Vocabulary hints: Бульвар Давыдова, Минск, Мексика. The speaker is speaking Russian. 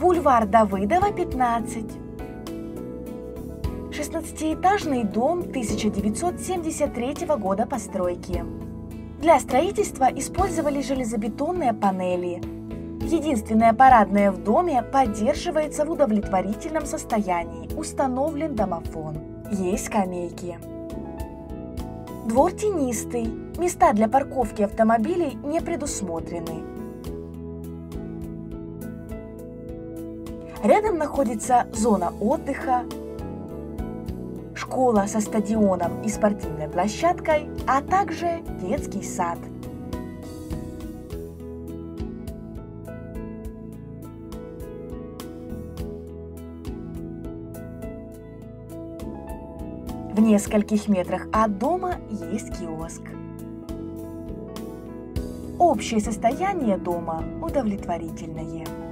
Бульвар Давыдова, 15. 16-этажный дом 1973 года постройки. Для строительства использовали железобетонные панели. Единственная парадная в доме поддерживается в удовлетворительном состоянии, установлен домофон. Есть скамейки. Двор тенистый, места для парковки автомобилей не предусмотрены. Рядом находится зона отдыха, школа со стадионом и спортивной площадкой, а также детский сад. В нескольких метрах от дома есть киоск. Общее состояние дома удовлетворительное.